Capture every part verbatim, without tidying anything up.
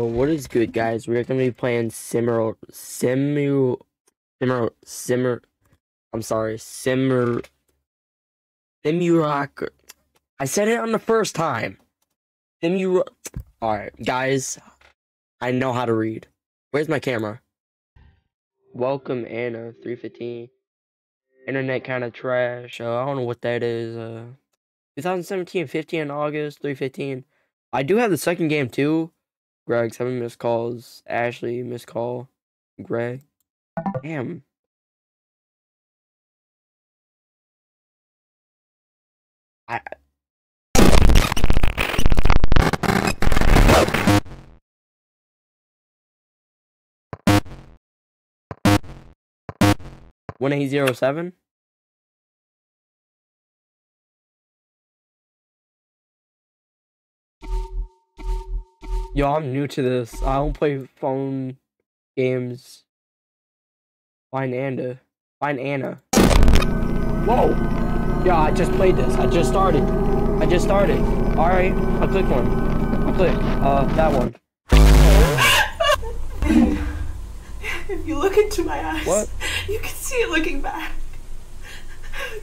Well, what is good, guys? We're gonna be playing Simul, Simul, Simul, Simul. I'm sorry, Simul, Simulacra. I said it on the first time. Simul. All right, guys. I know how to read. Where's my camera? Welcome, Anna. three fifteen. Internet kind of trash. Uh, I don't know what that is. Uh, twenty seventeen, fifteen August, three fifteen. I do have the second game too. Greg, seven missed calls. Ashley, missed call. Greg. Damn. I. one eight zero seven? Yo, I'm new to this. I don't play phone games. Find Anna. Find Anna. Whoa! Yeah, I just played this. I just started. I just started. Alright, I'll click one. I'll click. Uh, that one. If you look into my eyes, what? You can see it looking back.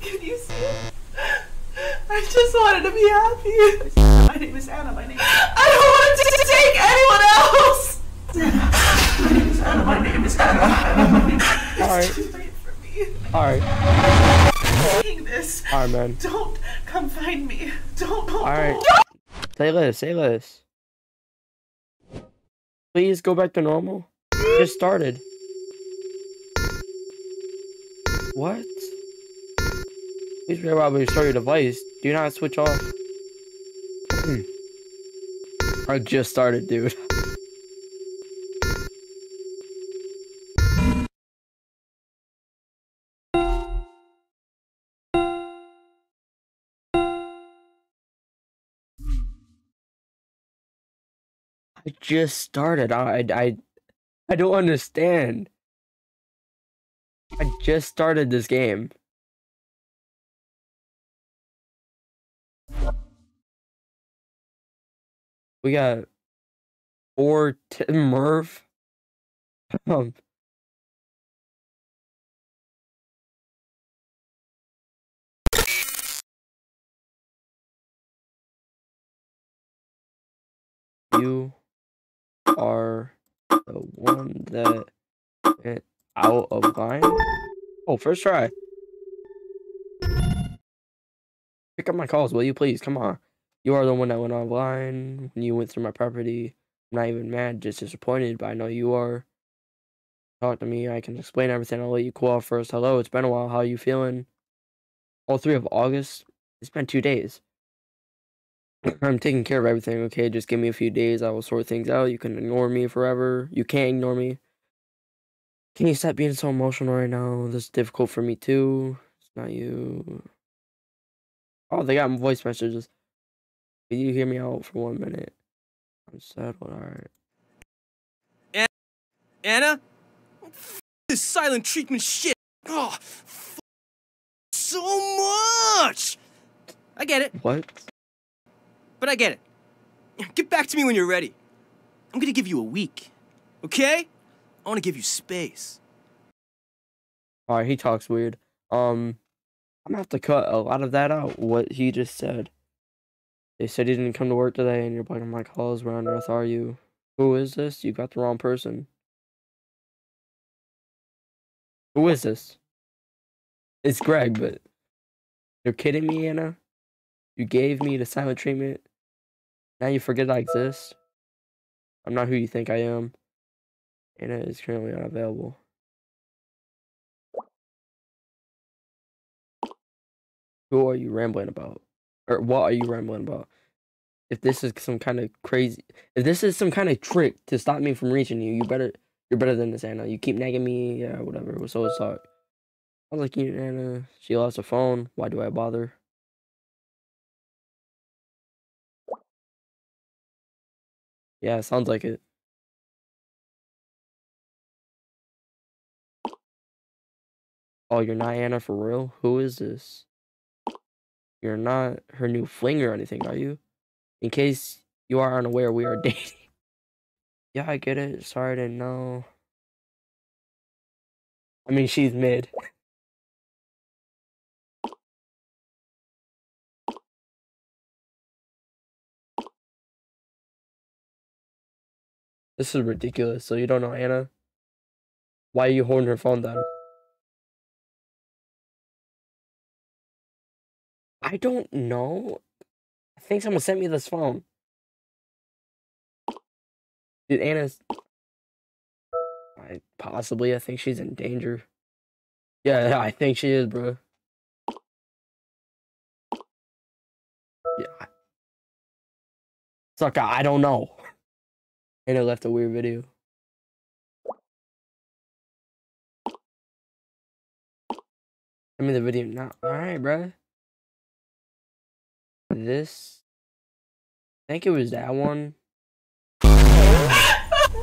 Can you see it? I just wanted to be happy. My name is Anna. My name is Anna. I don't want to take anyone else. My name is Anna. My name is Anna. All right. It's too late for me. All right. I'm seeing this. All right, man. Don't come find me. Don't. Don't. All right. Say this. Say this. Please go back to normal. It just started. What? Please restart your device. Do not switch off. I just started, dude. I just started. I I I don't understand. I just started this game. We got four Tim Merv. Um, you are the one that went out of line. Oh, first try. Pick up my calls, will you please? Come on. You are the one that went online when you went through my property. I'm not even mad, just disappointed, but I know you are. Talk to me. I can explain everything. I'll let you cool off first. Hello, it's been a while. How are you feeling? All three of August? It's been two days. I'm taking care of everything, okay? Just give me a few days. I will sort things out. You can ignore me forever. You can't ignore me. Can you stop being so emotional right now? This is difficult for me, too. It's not you. Oh, they got voice messages. Can you hear me out for one minute? I'm settled, alright. Anna? Anna? F this silent treatment shit! Oh, f so much! I get it. What? But I get it. Get back to me when you're ready. I'm gonna give you a week, okay? I wanna give you space. Alright, he talks weird. Um, I'm gonna have to cut a lot of that out, what he just said. They said you didn't come to work today, and you're blaming my calls. Where on earth are you? Who is this? You got the wrong person. Who is this? It's Greg, but... You're kidding me, Anna? You gave me the silent treatment? Now you forget I exist? I'm not who you think I am. Anna is currently unavailable. Who are you rambling about? Or what are you rambling about? If this is some kind of crazy, if this is some kind of trick to stop me from reaching you, you better, you're better than this, Anna. You keep nagging me, yeah, whatever. So it's like, I was like, you, Anna. She lost her phone. Why do I bother? Yeah, sounds like it. Oh, you're not Anna for real? Who is this? You're not her new fling or anything, are you? In case you are unaware, we are dating. Yeah, I get it. Sorry to know. I mean, she's mid. This is ridiculous. So you don't know Anna? Why are you holding her phone down? I don't know. I think someone sent me this phone. Dude, Anna's... I, possibly, I think she's in danger. Yeah, I think she is, bro. Yeah. Sucker, I don't know. Anna left a weird video. I mean, the video not... Alright, bro. This... I think it was that one.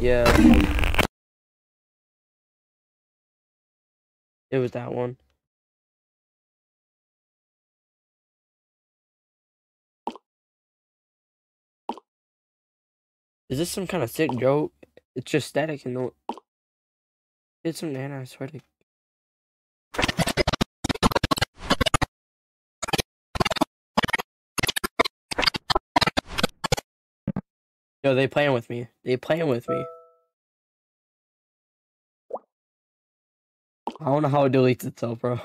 Yeah. It was that one. Is this some kind of sick joke? It's just static and no... It's some Nana, I swear to... Yo, they playing with me. They playing with me. I don't know how it deletes itself, bro.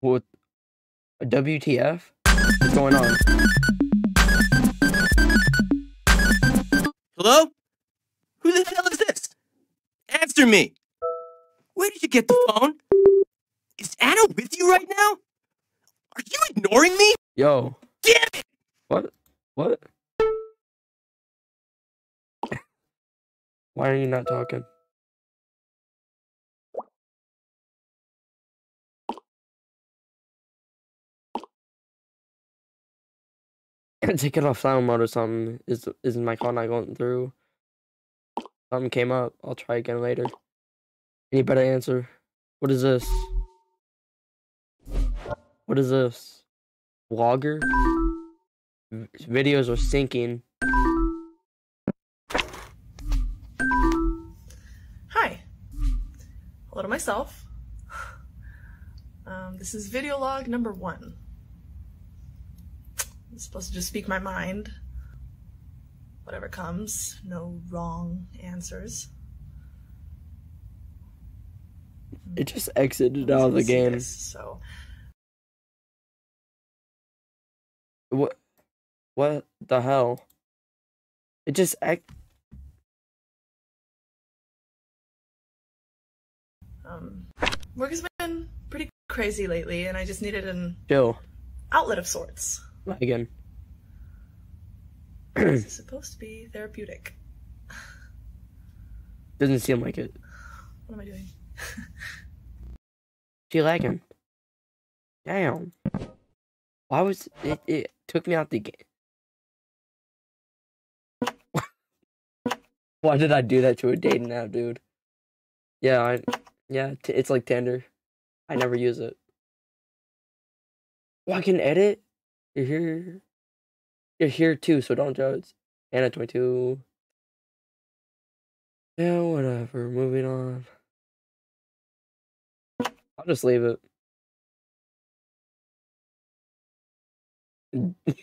What? W T F? What's going on? Hello? Who the hell is this? Answer me! Where did you get the phone? Is Anna with you right now? Are you ignoring me? Yo. Damn it! What? What? Why are you not talking? Take it off sound mode or something. Is is my call not going through? Something came up. I'll try again later. Any better answer? What is this? What is this? Vlogger? Videos are syncing. Hello to myself. Um, this is video log number one. I'm supposed to just speak my mind. Whatever comes, no wrong answers. It just exited out of the game. This, so what? What the hell? It just ex- Um, work has been pretty crazy lately, and I just needed an Jill. outlet of sorts. Not again. This is supposed to be therapeutic. Doesn't seem like it. What am I doing? She lagging. Damn. Why was it? It took me out the game. Why did I do that to a dating app, dude? Yeah, I. Yeah, t it's like Tinder. I never use it. Well, I can edit. You're here. You're here too, so don't judge. Anna twenty-two. Yeah, whatever. Moving on. I'll just leave it.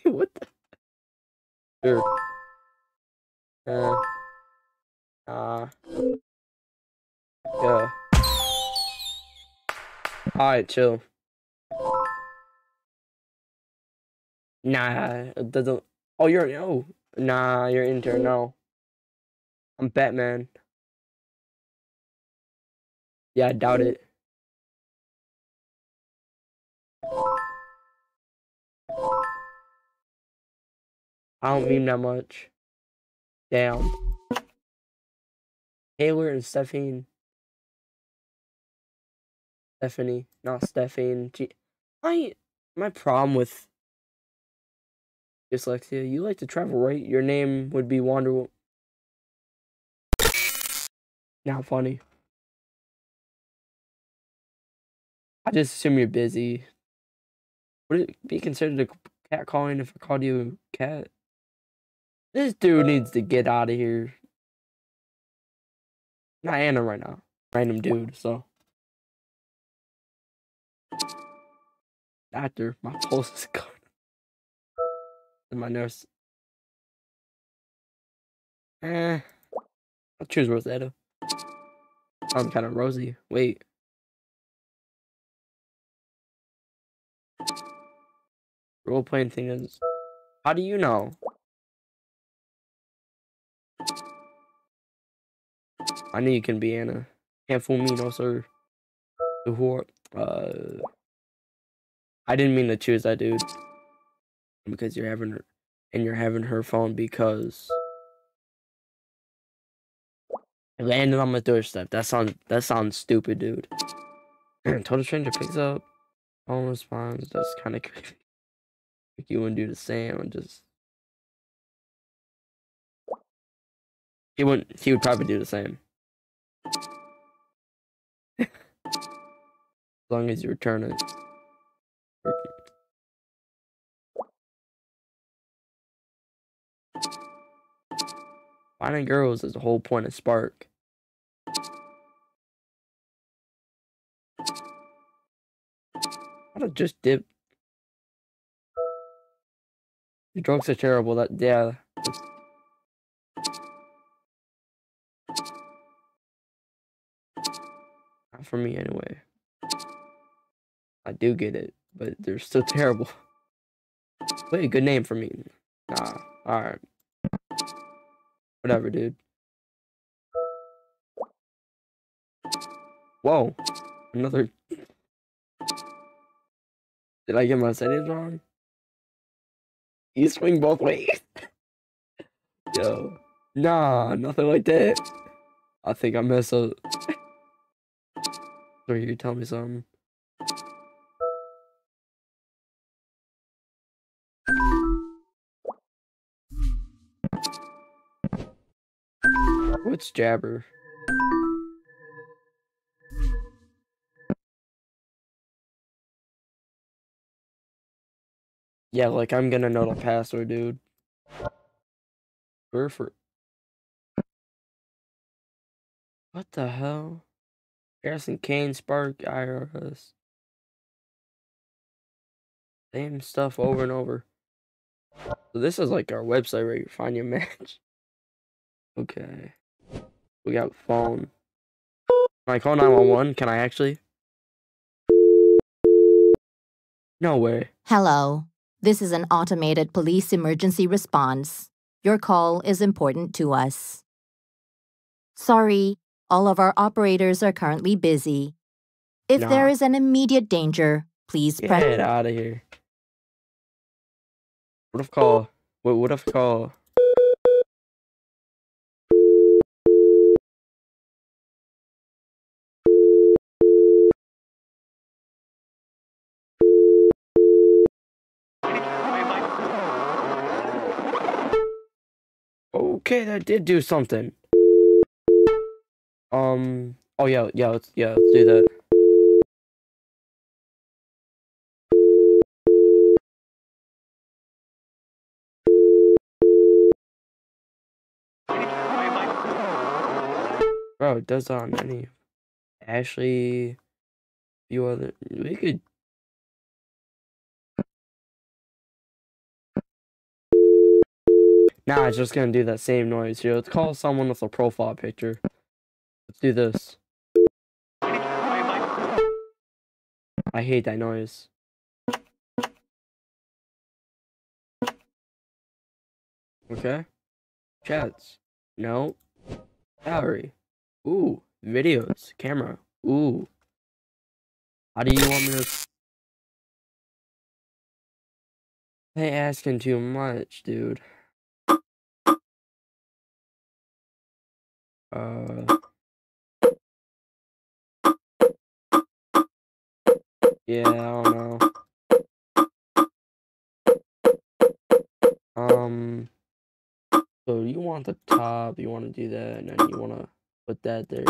What the? Sure. Uh. Uh. Yeah. Alright, chill. Nah, it doesn't. Oh, you're no. Nah, you're intern. No, I'm Batman. Yeah, I doubt it. I don't meme that much. Damn. Taylor and Stephanie. Stephanie, not Stephanie. G I, my problem with dyslexia, you like to travel, right? Your name would be Wander. Not funny. I just assume you're busy. Would it be considered a cat calling if I called you a cat? This dude needs to get out of here. Not Anna right now. Random dude, so. Doctor, my pulse is gone. And my nurse. Eh. I'll choose Rosetta. I'm kind of rosy. Wait. Role playing thing is. How do you know? I knew you can be Anna. Can't fool me, no sir. The whore. Uh. I didn't mean to choose that dude. Because you're having her. And you're having her phone because. It landed on my doorstep. That sounds that sounds stupid, dude. Total stranger picks up. Phone responds. That's kind of creepy. Like you wouldn't do the same. And just he wouldn't. He would probably do the same. As long as you return it. Finding girls is the whole point of Spark. I'd have just dipped. The drugs are terrible. That yeah. Not for me anyway. I do get it, but they're still terrible. Wait, good name for me. Nah. All right. Whatever, dude. Whoa. Another. Did I get my settings wrong? You swing both ways. Yo. Nah, nothing like that. I think I messed up. So you tell me something. What's Jabber? Yeah, like I'm gonna know the password, dude. Burford. What the hell? Harrison Kane, Spark, I R S. Same stuff over and over. So this is like our website where you find your match. Okay. We got phone. Can I call nine one one? Can I actually? No way. Hello. This is an automated police emergency response. Your call is important to us. Sorry, all of our operators are currently busy. If nah. there is an immediate danger, please press. Get out of here. What if call? What, what if call? Okay, that did do something. Um. Oh yeah, yeah, let's yeah, let's do that. Bro, it does on any Ashley. You other we could. Nah, it's just gonna do that same noise here. Let's call someone with a profile picture. Let's do this. I hate that noise. Okay. Chats. No. Gallery. Ooh. Videos. Camera. Ooh. How do you want me to... They asking too much, dude. Uh, yeah, I don't know. Um, so you want the top, you want to do that, and then you want to put that there.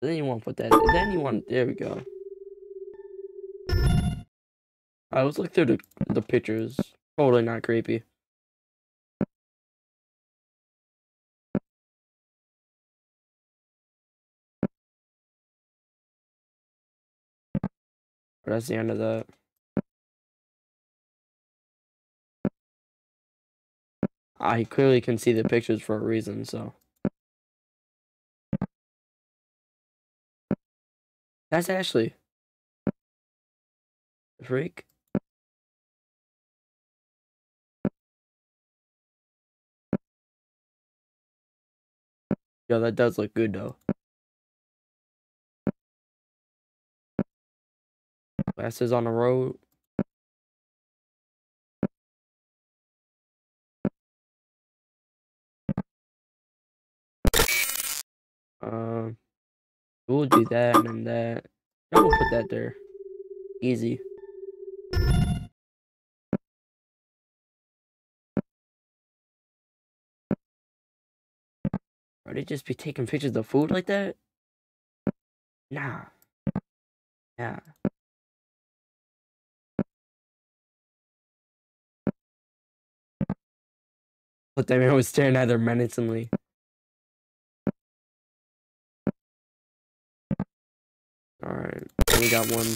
Then you want to put that there. Then you want, there we go. I was looking through the, the pictures. Totally not creepy. That's the end of that. I clearly can see the pictures for a reason, so. That's Ashley. The freak. Yo, that does look good, though. Glasses on the road. Um, we'll do that and then that. I will put that there. Easy. Or they just be taking pictures of food like that? Nah. Nah. But that man was staring at her menacingly. Alright, we got one.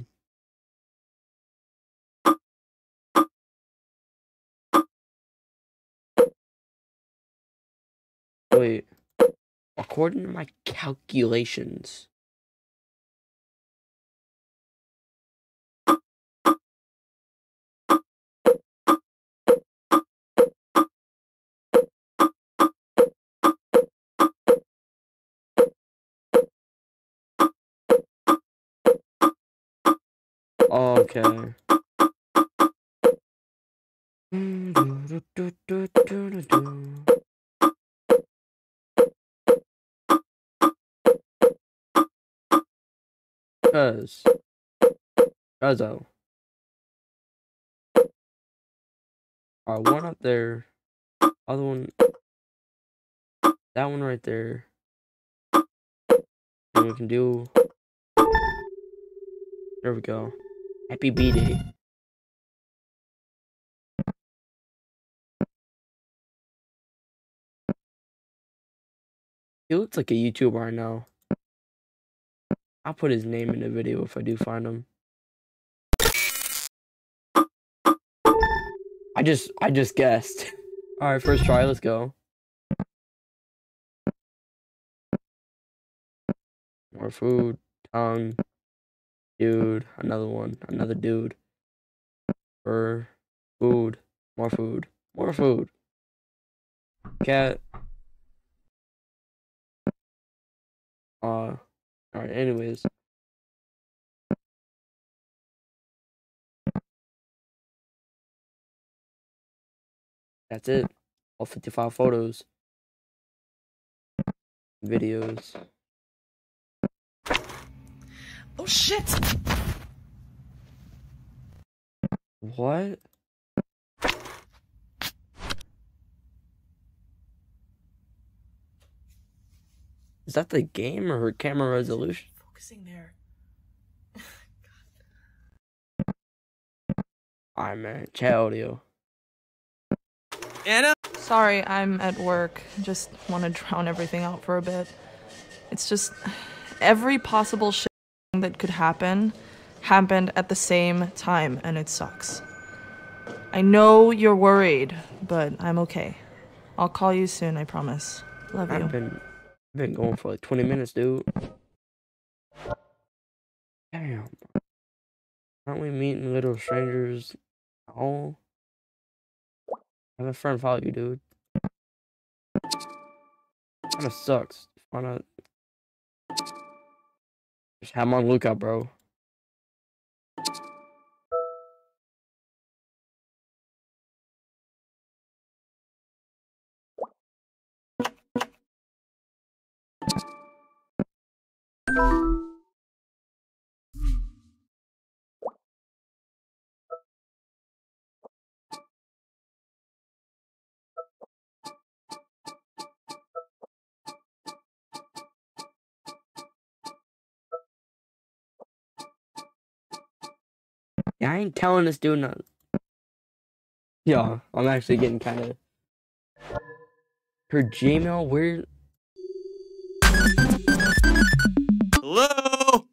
Wait. According to my calculations. Okay. Cuz. Cuzzo. Alright, one up there. Other one. That one right there. And we can do. There we go. Happy B-Day. He looks like a YouTuber I know. I'll put his name in the video if I do find him. I just, I just guessed. Alright, first try, let's go. More food, tongue. Dude, another one, another dude. For food, more food, more food. Cat. Uh, all right. Anyways, that's it. All fifty-five photos, videos. Oh shit! What? Is that the game or her camera resolution? Focusing there. God. Alright, man. Chat audio. Anna? Sorry, I'm at work. Just want to drown everything out for a bit. It's just every possible shit that could happen happened at the same time, and it sucks. I know you're worried, but I'm okay. I'll call you soon, I promise. Love I've you. Been, I've been going for like twenty minutes, dude. Damn. Aren't we meeting little strangers? Oh. I have a friend follow you, dude. Kinda sucks. Wanna Just have him on lookout, bro. Yeah, I ain't telling this dude nothing. Yo, I'm actually getting kind of... Her Gmail, where... Hello?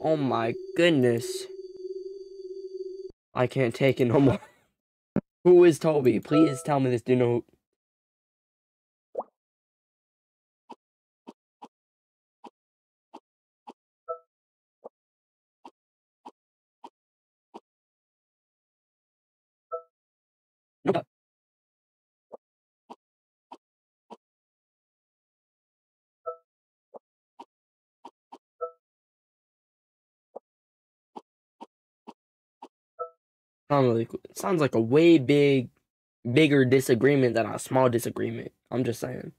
Oh my goodness. I can't take it no more. Who is Toby? Please tell me this dude know. Nope. Sounds like a way big, bigger disagreement than a small disagreement. I'm just saying.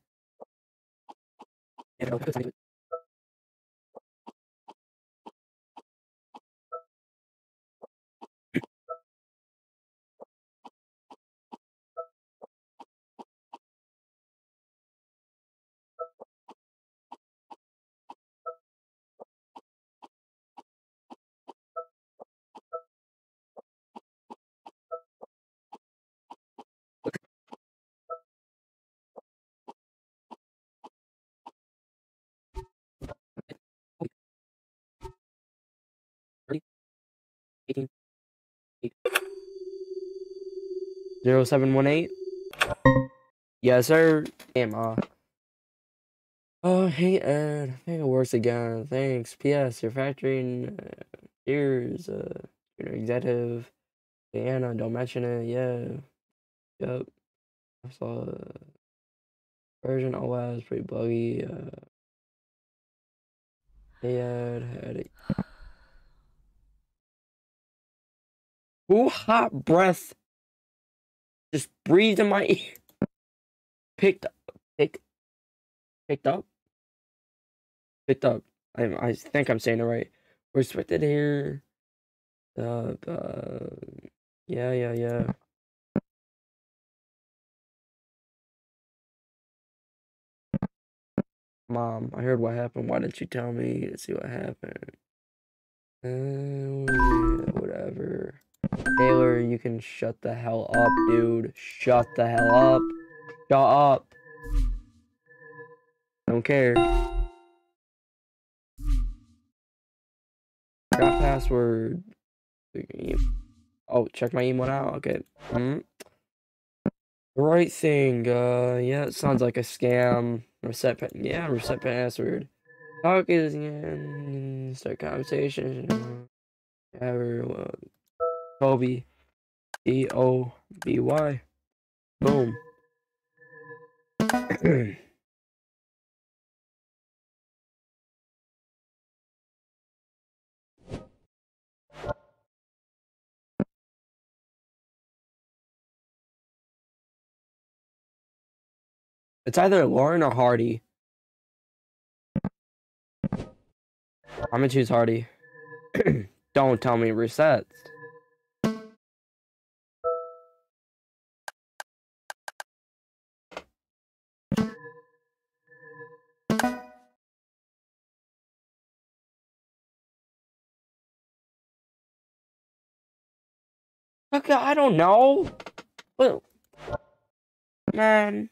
zero seven one eight. Yes, sir. Damn. Uh. Oh, hey Ed. I think it works again. Thanks. P S Your factory uh, here's uh your executive Diana. Don't mention it. Yeah. Yep. I saw uh, version O S pretty buggy. Uh. Hey Ed had it. Ooh, hot breath. Just breathed in my ear. Picked up. Pick, picked up? Picked up. I, I think I'm saying it right. We're expected here. Uh, uh, yeah, yeah, yeah. Mom, I heard what happened. Why didn't you tell me to see what happened? Uh, whatever. Taylor, you can shut the hell up, dude. Shut the hell up. Shut up. Don't care. Got password. Oh, check my email out. Okay. Mm-hmm. Right thing. Uh, yeah, it sounds like a scam. Reset. Pa yeah, reset password. Talk is yeah, start conversation. Whatever. Well, Toby, E O B Y, boom. It's either Lauren or Hardy. I'm gonna choose Hardy. Don't tell me resets. Okay, I don't know. Well, man.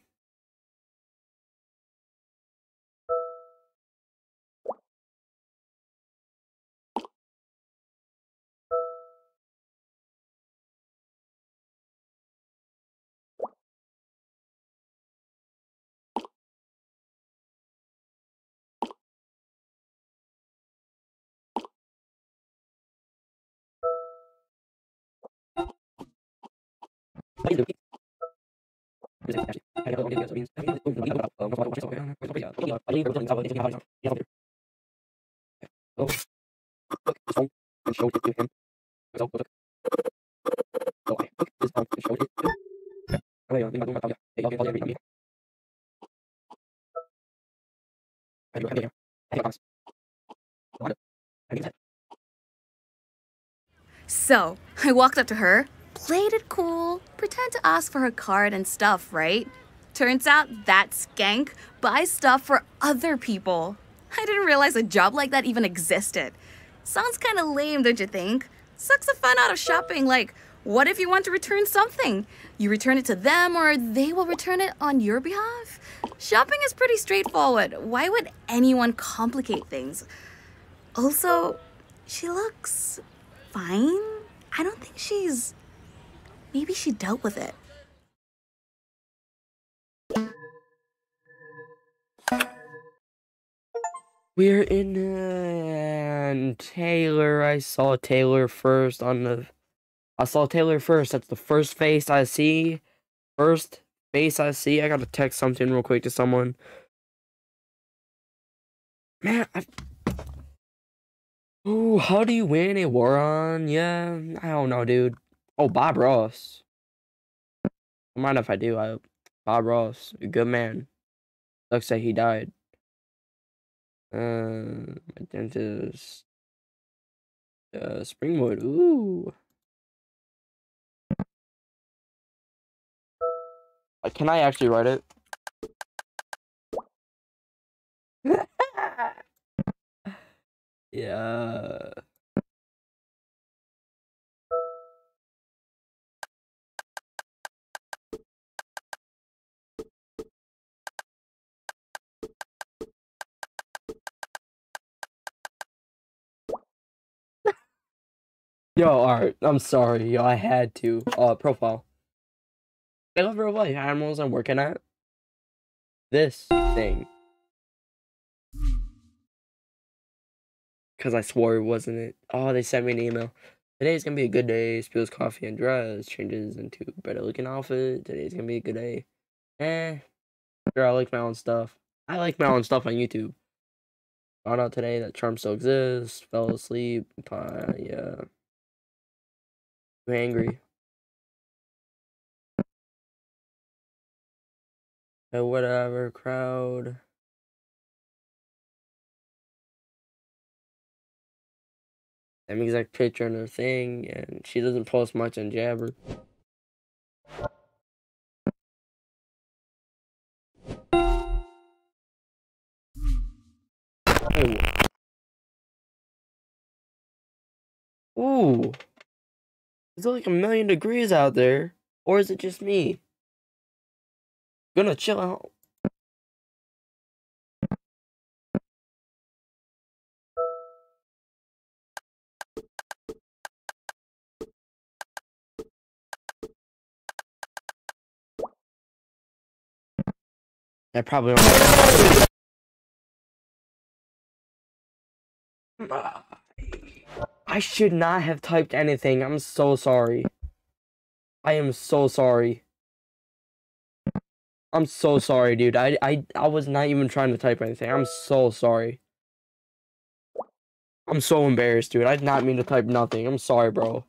So, I walked up to her, played it cool, pretend to ask for her card and stuff, right? Turns out that skank buys stuff for other people. I didn't realize a job like that even existed. Sounds kind of lame, don't you think? Sucks the fun out of shopping. Like, what if you want to return something? You return it to them or they will return it on your behalf? Shopping is pretty straightforward. Why would anyone complicate things? Also, she looks fine. I don't think she's... Maybe she dealt with it. We're in, uh, and Taylor, I saw Taylor first on the, I saw Taylor first, that's the first face I see, first face I see, I gotta text something real quick to someone. Man, I, ooh, how do you win a war on, yeah, I don't know, dude. Oh, Bob Ross. I don't mind if I do, I, Bob Ross, a good man. Looks like he died. Um, uh, dentist. Uh, Springwood. Ooh. Uh, can I actually write it? Yeah. Yo, alright, I'm sorry, yo, I had to. Uh, profile. I love real life animals I'm working at. This thing. Because I swore it wasn't it. Oh, they sent me an email. Today's gonna be a good day. Spills coffee and dress. Changes into a better looking outfit. Today's gonna be a good day. Eh. Sure, I like my own stuff. I like my own stuff on YouTube. Found out today that charm still exists. Fell asleep. Uh, yeah. I'm angry. So whatever, crowd. Same exact picture on her thing, and she doesn't post much on Jabber. Ooh. It's like a million degrees out there, or is it just me? I'm gonna chill out. I probably don't. I should not have typed anything. I'm so sorry. I am so sorry. I'm so sorry, dude. I I I was not even trying to type anything. I'm so sorry. I'm so embarrassed, dude. I did not mean to type nothing. I'm sorry, bro.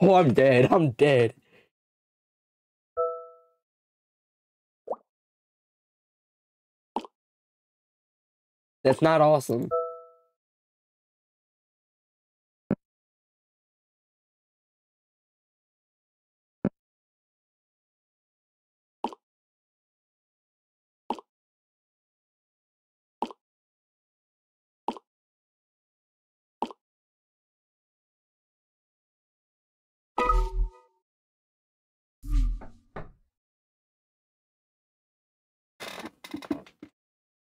Oh, I'm dead. I'm dead. That's not awesome.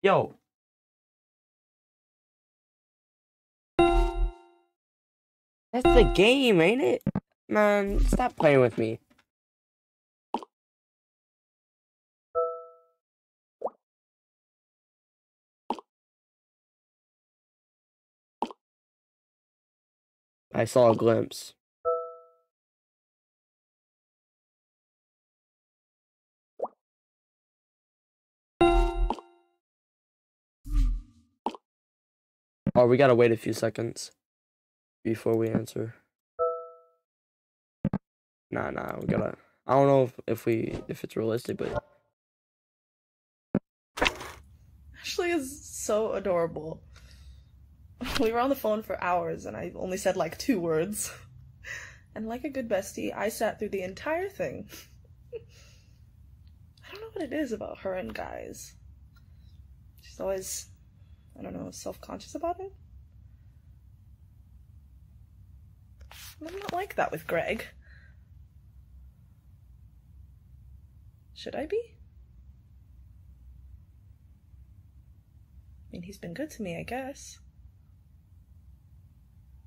Yo. That's the game, ain't it? Man, stop playing with me. I saw a glimpse. Oh, we gotta wait a few seconds before we answer. Nah, nah, we gotta. I don't know if, if we if it's realistic, but Ashley is so adorable. We were on the phone for hours, and I only said like two words. And like a good bestie, I sat through the entire thing. I don't know what it is about her and guys. She's always, I don't know, self-conscious about it? I'm not like that with Greg. Should I be? I mean, he's been good to me, I guess.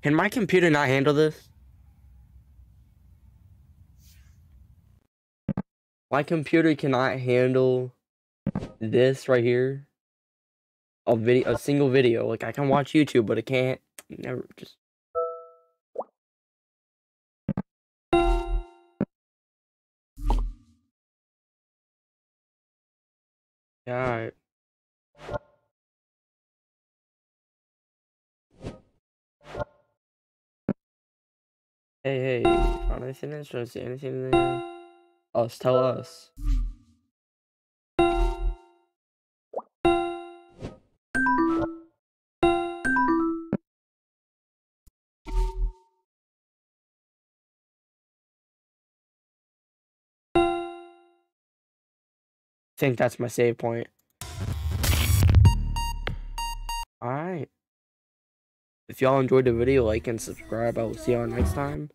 Can my computer not handle this? My computer cannot handle this right here. A video, a single video. Like I can watch YouTube, but it can't. Never just. Yeah. All right. Hey, hey. Found anything interesting? See anything there? Us, tell us. I think that's my save point. Alright. If y'all enjoyed the video, like and subscribe. I will see y'all next time.